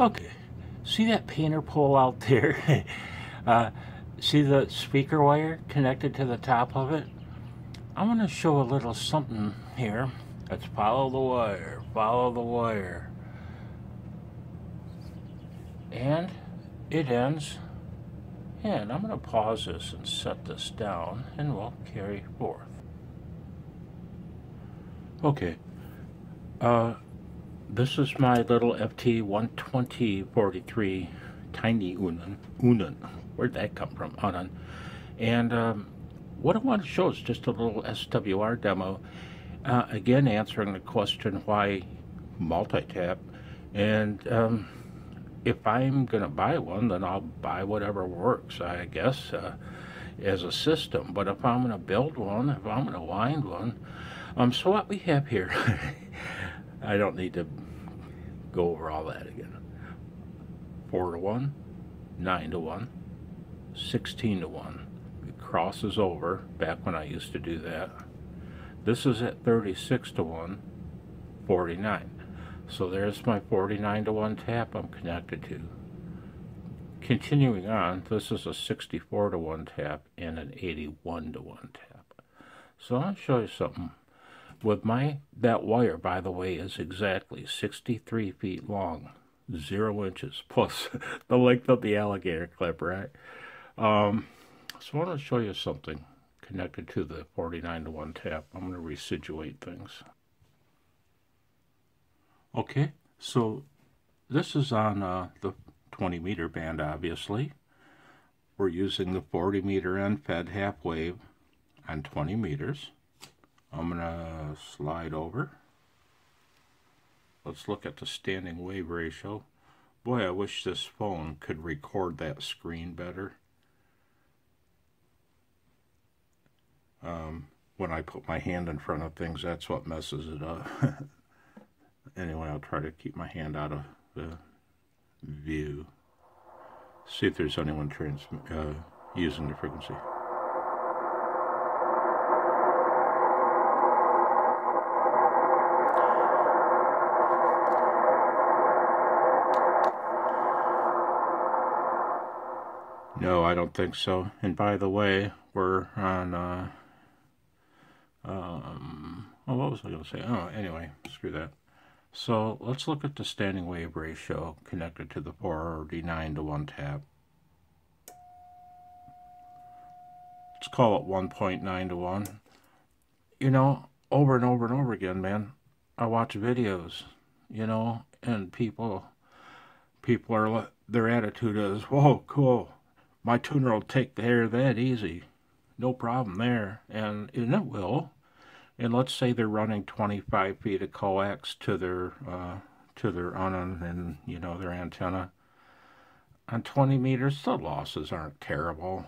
Okay, see that painter pole out there? See the speaker wire connected to the top of it? I'm going to show a little something here. Let's follow the wire, follow the wire. And it ends. And I'm going to pause this and set this down, and we'll carry forth. Okay, this is my little FT-120-43 Tiny Unun. Where'd that come from? Unun. And what I want to show is just a little SWR demo. Again, answering the question why multi-tap. And if I'm going to buy one, then I'll buy whatever works, I guess, as a system. But if I'm going to build one, if I'm going to wind one, so what we have here, I don't need to go over all that again. 4 to 1, 9 to 1, 16 to 1. It crosses over. Back when I used to do that, this is at 36 to 1, 49. So there's my 49 to 1 tap I'm connected to. Continuing on, this is a 64 to 1 tap and an 81 to 1 tap. So I'll show you something. With that wire, by the way, is exactly 63 feet long, 0 inches, plus the length of the alligator clip, right? So I want to show you something connected to the 49 to 1 tap. I'm going to residuate things. Okay, so this is on the 20 meter band, obviously. We're using the 40 meter end fed half wave on 20 meters. I'm going to slide over. Let's look at the standing wave ratio. Boy, I wish this phone could record that screen better. When I put my hand in front of things, that's what messes it up. Anyway, I'll try to keep my hand out of the view. See if there's anyone using the frequency. No, I don't think so. And by the way, we're on, oh, what was I going to say? Oh, anyway, screw that. So let's look at the standing wave ratio connected to the 49 to 1 tap. Let's call it 1.9 to 1. You know, over and over and over again, man, I watch videos, you know, and people are, their attitude is, whoa, cool, my tuner will take the air that easy, no problem there, and it will. And let's say they're running 25 feet of coax to their Unun and, you know, their antenna. On 20 meters, the losses aren't terrible.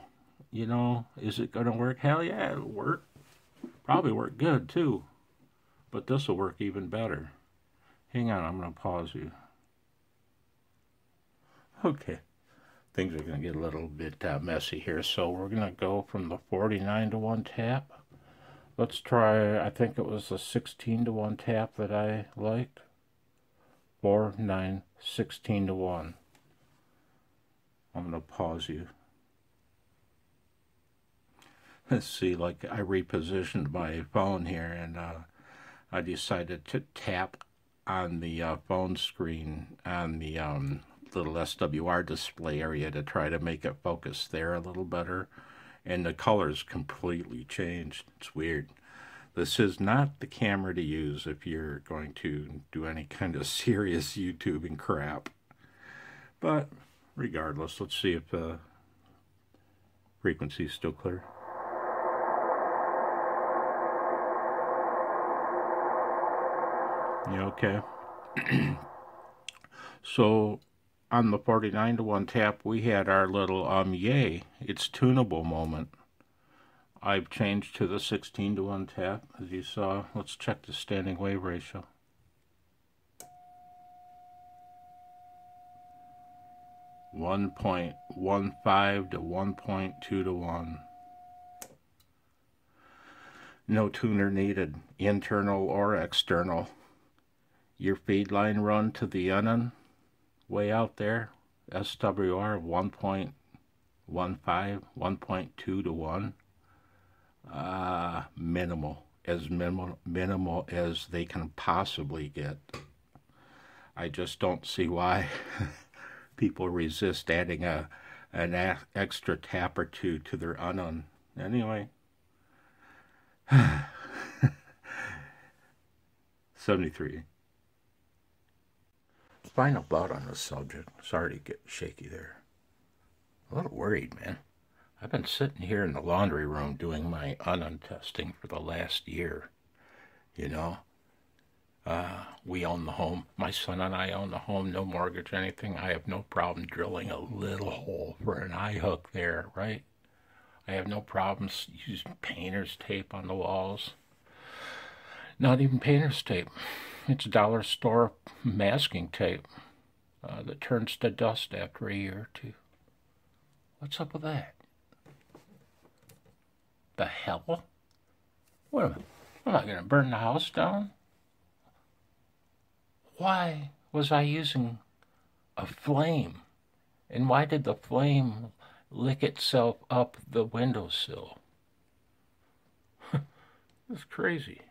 You know, is it going to work? Hell yeah, it'll work. Probably work good too. But this will work even better. Hang on, I'm going to pause you. Okay. Things are going to get a little bit messy here. So we're going to go from the 49 to 1 tap. Let's try, I think it was a 16 to 1 tap that I liked. 4, 9, 16 to 1. I'm going to pause you. Let's see, like I repositioned my phone here, and I decided to tap on the phone screen on the little SWR display area to try to make it focus there a little better. And the colors completely changed. It's weird. This is not the camera to use if you're going to do any kind of serious YouTubing crap. But regardless, let's see if the frequency is still clear. Yeah, okay. So on the 49 to 1 tap, we had our little, yay, it's tunable moment. I've changed to the 16 to 1 tap, as you saw. Let's check the standing wave ratio. One 1.15 to 1.2 to 1. No tuner needed, internal or external. Your feed line run to the Unun way out there, SWR 1.15, 1.2 to 1, minimal, as minimal as they can possibly get. I just don't see why people resist adding an extra tap or two to their Unun. Anyway, 73. Final thought on this subject. Sorry to get shaky there. A little worried, man. I've been sitting here in the laundry room doing my Unun testing for the last year. You know, we own the home. My son and I own the home, no mortgage, anything. I have no problem drilling a little hole for an eye hook there, right? I have no problems using painter's tape on the walls. Not even painter's tape. It's dollar store masking tape that turns to dust after a year or two. What's up with that? The hell? What am I going to burn the house down? Why was I using a flame? And why did the flame lick itself up the windowsill? It's crazy.